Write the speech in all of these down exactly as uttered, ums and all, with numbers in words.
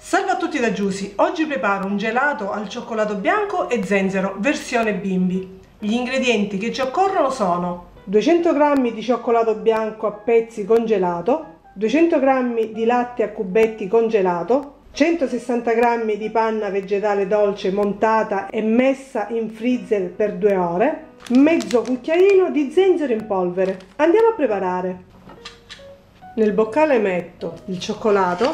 Salve a tutti da Giusy, oggi preparo un gelato al cioccolato bianco e zenzero versione bimbi. Gli ingredienti che ci occorrono sono duecento grammi di cioccolato bianco a pezzi congelato, duecento grammi di latte a cubetti congelato, centosessanta grammi di panna vegetale dolce montata e messa in freezer per due ore, mezzo cucchiaino di zenzero in polvere. Andiamo a preparare. Nel boccale metto il cioccolato,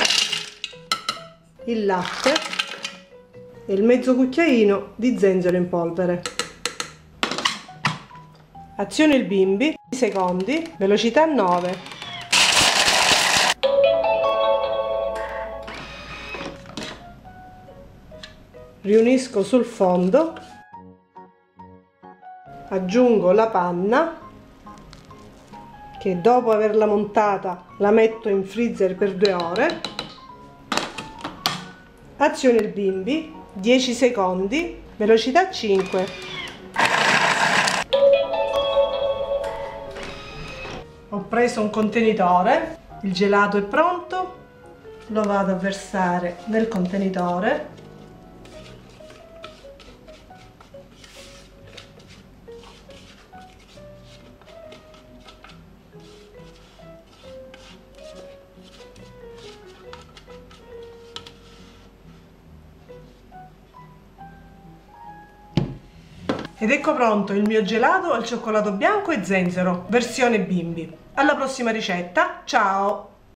il latte e il mezzo cucchiaino di zenzero in polvere. Aziono il bimbi, dieci secondi, velocità nove. Riunisco sul fondo, aggiungo la panna che dopo averla montata la metto in freezer per due ore. Aziono il bimbi, dieci secondi, velocità cinque. Ho preso un contenitore, il gelato è pronto, lo vado a versare nel contenitore. Ed ecco pronto il mio gelato al cioccolato bianco e zenzero, versione bimbi. Alla prossima ricetta, ciao!